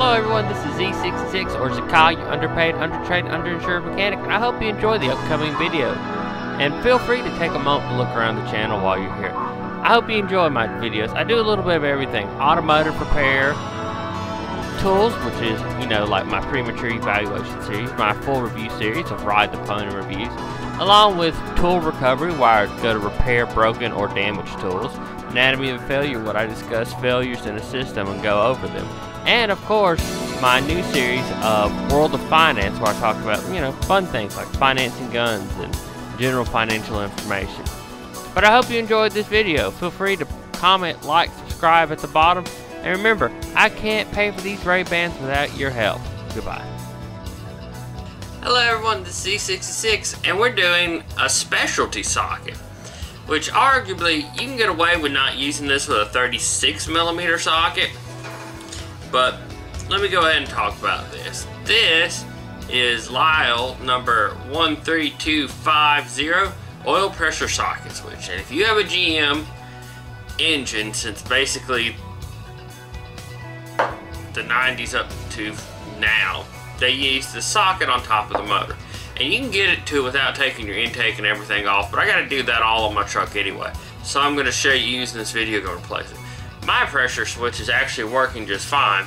Hello everyone, this is Z66 or Zakai, your underpaid, undertrained, underinsured mechanic, and I hope you enjoy the upcoming video. And feel free to take a moment to look around the channel while you're here. I hope you enjoy my videos. I do a little bit of everything. Automotive repair, tools, which is, you know, like my premature evaluation series, my full review series of Ride the Pony reviews, along with tool recovery, where I go to repair broken or damaged tools. Anatomy of failure, what I discuss failures in a system and go over them. And of course, my new series of World of Finance, where I talk about, you know, fun things like financing guns and general financial information. But I hope you enjoyed this video. Feel free to comment, like, subscribe at the bottom. And remember, I can't pay for these Ray-Bans without your help. Goodbye. Hello everyone, this is Z66 and we're doing a specialty socket, which arguably you can get away with not using this with a 36mm socket, but let me go ahead and talk about this. This is Lisle number 13250 oil pressure socket switch, and if you have a GM engine since basically the 90s up to now, they use the socket on top of the motor. And you can get it to without taking your intake and everything off, but I gotta do that all on my truck anyway. So I'm gonna show you using this video to replace it. My pressure switch is actually working just fine.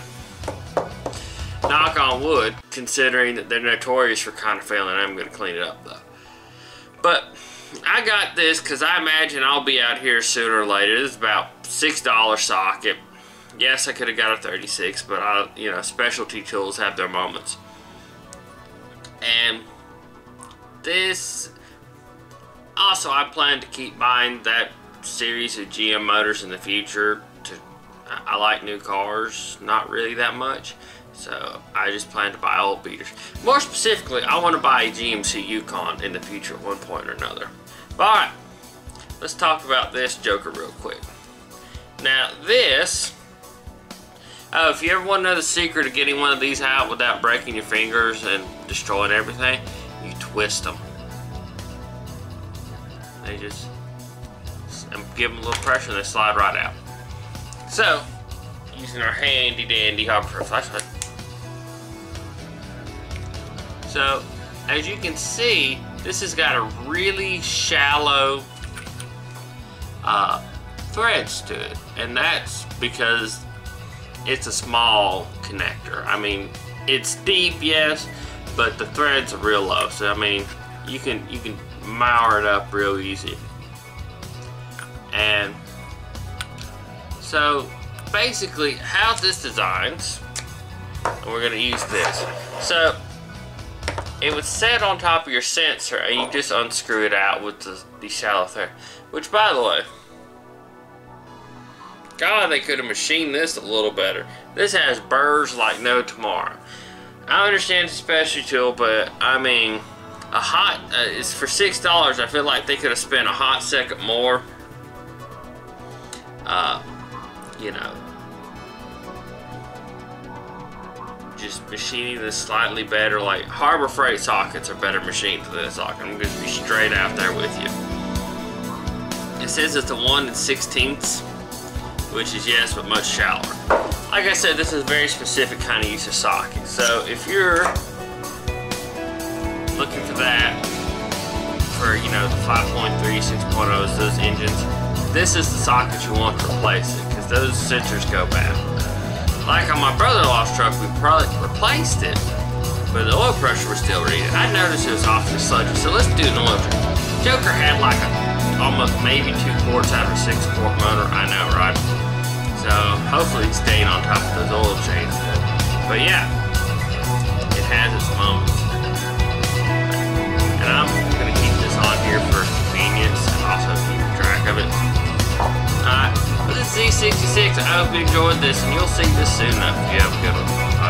Knock on wood, considering that they're notorious for kind of failing. I'm gonna clean it up though. But I got this because I imagine I'll be out here sooner or later. This is about $6 socket. Yes, I could have got a 36, but I, you know, specialty tools have their moments. And this also, I plan to keep buying that series of GM motors in the future. I like new cars, not really that much, so I just plan to buy old beaters. More specifically, I want to buy a GMC Yukon in the future at one point or another. But all right, let's talk about this joker real quick. Now this, oh, if you ever want to know the secret of getting one of these out without breaking your fingers and destroying everything, you twist them. They just, and give them a little pressure and they slide right out. So, using our handy dandy Harbor Freight flashlight. So, as you can see, this has got a really shallow threads to it, and that's because it's a small connector. I mean, it's deep, yes, but the threads are real low, so I mean, you can mower it up real easy. And so basically how this designs, and we're gonna use this. So it would set on top of your sensor and you just unscrew it out with the shallow thread, which by the way, God, they could have machined this a little better. This has burrs like no tomorrow. I understand it's a specialty tool, but I mean, it's for $6. I feel like they could have spent a hot second more. You know, just machining this slightly better. Like Harbor Freight sockets are better machined for this socket. I'm gonna be straight out there with you. It says it's a 1/16, which is yes, but much shallower. Like I said, this is a very specific kind of use of socket. So if you're looking for that, for, you know, the 5.3, 6.0s, those engines, this is the socket you want to replace it, because those sensors go bad. Like on my brother-in-law's truck, we probably replaced it, but the oil pressure was still reading. I noticed it was off the sludge, so let's do an oil pressure. Joker had like a, almost maybe 2 quarts out of a 6-quart motor, I know, right? So hopefully it's staying on top of those oil changes. But yeah, it has its moments. And I'm gonna keep this on here for convenience and also keep track of it. Alright, this is Z66. I hope you enjoyed this and you'll see this soon enough. You have a good one.